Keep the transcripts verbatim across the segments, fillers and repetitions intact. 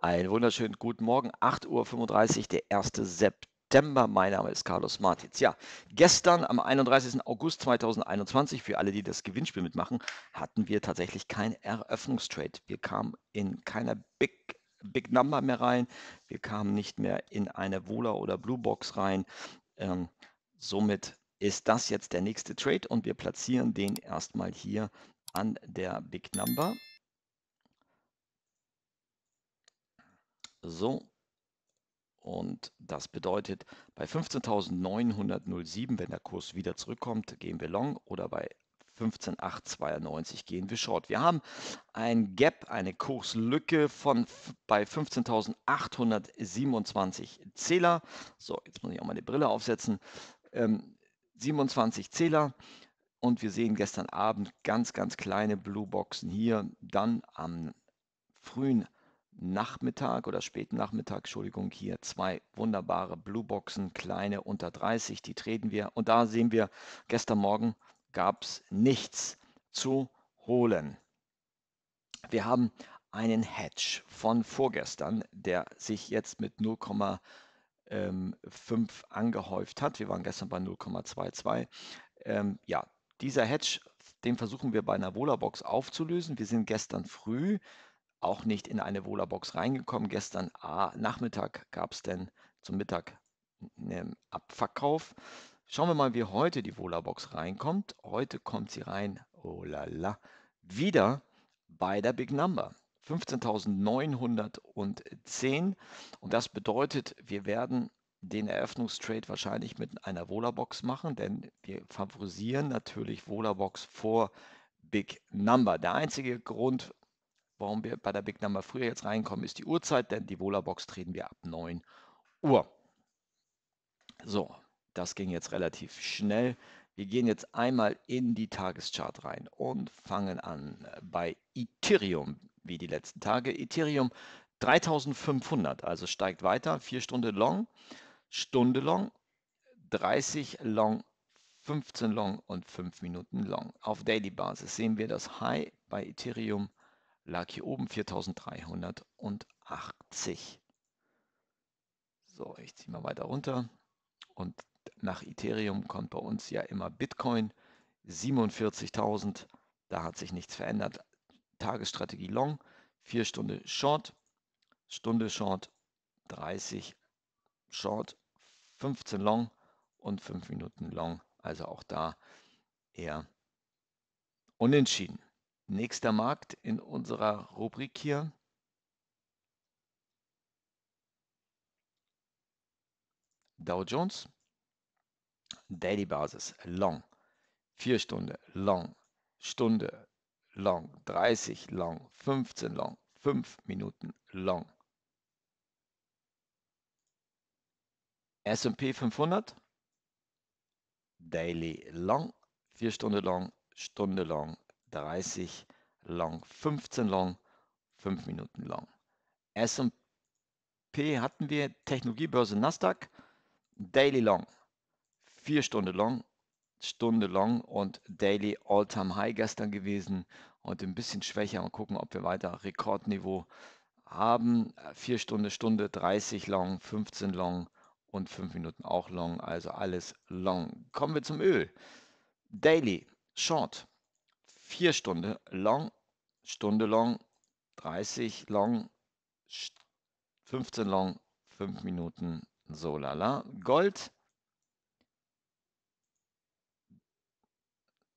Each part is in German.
Einen wunderschönen guten Morgen, acht Uhr fünfunddreißig, der erste September. Mein Name ist Carlos Martins. Ja, gestern am einunddreißigsten August zweitausendeinundzwanzig, für alle, die das Gewinnspiel mitmachen, hatten wir tatsächlich kein Eröffnungstrade. Wir kamen in keiner Big, Big Number mehr rein. Wir kamen nicht mehr in eine Wohler- oder Blue Box rein. Ähm, somit ist das jetzt der nächste Trade und wir platzieren den erstmal hier an der Big Number. So, und das bedeutet, bei fünfzehntausendneunhundertsieben, wenn der Kurs wieder zurückkommt, gehen wir long, oder bei fünfzehntausendachthundertzweiundneunzig gehen wir short. Wir haben ein Gap, eine Kurslücke von bei fünfzehntausendachthundertsiebenundzwanzig Zähler. So, jetzt muss ich auch meine Brille aufsetzen. Ähm, siebenundzwanzig Zähler. Und wir sehen gestern Abend ganz, ganz kleine Blue Boxen hier. Dann am frühen Nachmittag oder späten Nachmittag, Entschuldigung, hier zwei wunderbare Blue Boxen, kleine unter dreißig, die treten wir. Und da sehen wir, gestern Morgen gab es nichts zu holen. Wir haben einen Hedge von vorgestern, der sich jetzt mit null Komma fünf angehäuft hat. Wir waren gestern bei null Komma zweiundzwanzig. Ähm, ja, dieser Hedge, den versuchen wir bei einer Wohlerbox aufzulösen. Wir sind gestern früh auch nicht in eine Wohlerbox reingekommen. Gestern ah, Nachmittag gab es denn zum Mittag einen Abverkauf. Schauen wir mal, wie heute die Wohlerbox reinkommt. Heute kommt sie rein, oh la la, wieder bei der Big Number. fünfzehntausendneunhundertzehn. Und das bedeutet, wir werden den Eröffnungstrade wahrscheinlich mit einer Wohlerbox machen, denn wir favorisieren natürlich Wohlerbox vor Big Number. Der einzige Grund, warum wir bei der Big Number früher jetzt reinkommen, ist die Uhrzeit, denn die Wohlerbox treten wir ab neun Uhr. So, das ging jetzt relativ schnell. Wir gehen jetzt einmal in die Tageschart rein und fangen an bei Ethereum, wie die letzten Tage. Ethereum dreitausendfünfhundert, also steigt weiter, vier Stunden long, Stunde long, dreißig long, fünfzehn long und fünf Minuten long. Auf Daily-Basis sehen wir das High bei Ethereum, lag hier oben viertausenddreihundertachtzig. So, ich ziehe mal weiter runter. Und nach Ethereum kommt bei uns ja immer Bitcoin, siebenundvierzigtausend. Da hat sich nichts verändert. Tagesstrategie long, vier Stunden short, Stunde short, dreißig short, fünfzehn long und fünf Minuten long. Also auch da eher unentschieden. Nächster Markt in unserer Rubrik hier. Dow Jones. Daily Basis long. vier Stunden long. Stunde long. dreißig long. fünfzehn long. fünf Minuten long. S und P fünfhundert. Daily long. vier Stunden long. Stunde long. dreißig long, fünfzehn long, fünf Minuten long. S und P hatten wir, Technologiebörse NASDAQ, Daily long, vier Stunden long, Stunde long und Daily All-Time High gestern gewesen. Heute ein bisschen schwächer, mal gucken, ob wir weiter Rekordniveau haben. vier Stunden, Stunde, dreißig long, fünfzehn long und fünf Minuten auch long, also alles long. Kommen wir zum Öl. Daily short. vier Stunden long, Stunde long, dreißig long, fünfzehn long, fünf Minuten, so lala. Gold,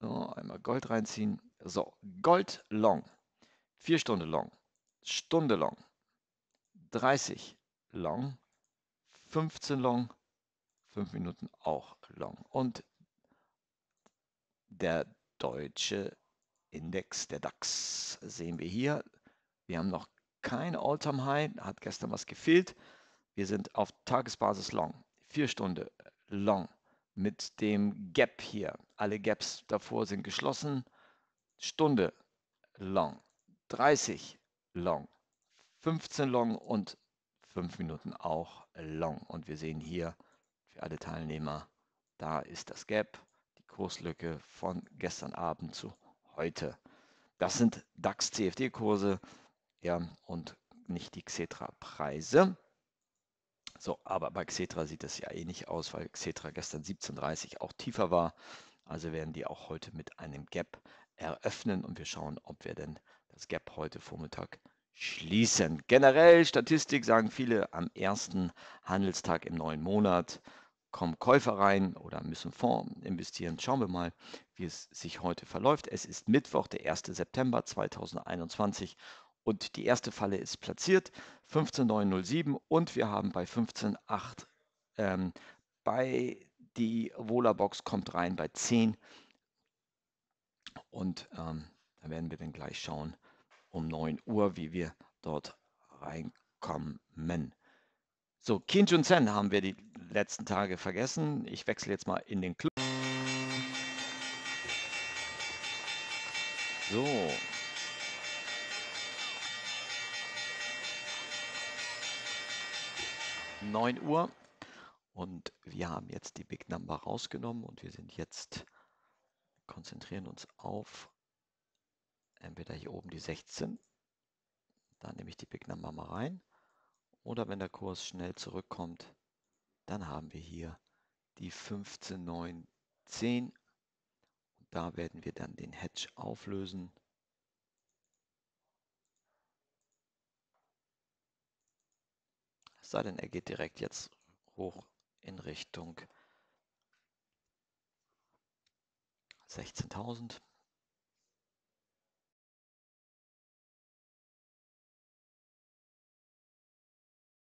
so, einmal Gold reinziehen, so, Gold long, vier Stunden long, Stunde long, dreißig long, fünfzehn long, fünf Minuten auch long. Und der deutsche Index, der DAX, sehen wir hier. Wir haben noch kein All-Time-High, hat gestern was gefehlt. Wir sind auf Tagesbasis long, vier Stunden long mit dem Gap hier. Alle Gaps davor sind geschlossen. Stunde long, dreißig long, fünfzehn long und fünf Minuten auch long. Und wir sehen hier für alle Teilnehmer, da ist das Gap, die Kurslücke von gestern Abend zu heute. Das sind DAX C F D Kurse, ja, und nicht die Xetra-Preise. So, aber bei Xetra sieht das ja eh nicht aus, weil Xetra gestern siebzehn Komma dreißig auch tiefer war. Also werden die auch heute mit einem Gap eröffnen und wir schauen, ob wir denn das Gap heute Vormittag schließen. Generell Statistik sagen viele, am ersten Handelstag im neuen Monat kommen Käufer rein oder müssen Fonds investieren. Schauen wir mal, wie es sich heute verläuft. Es ist Mittwoch, der erste September zweitausendeinundzwanzig und die erste Falle ist platziert, fünfzehn Komma neunhundertsieben, und wir haben bei fünfzehn Komma acht ähm, bei die Vola-Box kommt rein bei zehn und ähm, da werden wir dann gleich schauen um neun Uhr, wie wir dort reinkommen. So, Kim Jun-sen haben wir die letzten Tage vergessen. Ich wechsle jetzt mal in den Club. So. neun Uhr. Und wir haben jetzt die Big Number rausgenommen und wir sind jetzt, konzentrieren uns auf entweder hier oben die sechzehn, da nehme ich die Big Number mal rein, oder wenn der Kurs schnell zurückkommt, dann haben wir hier die fünfzehn Komma neunzehn und da werden wir dann den Hedge auflösen. Es sei denn, er geht direkt jetzt hoch in Richtung sechzehntausend.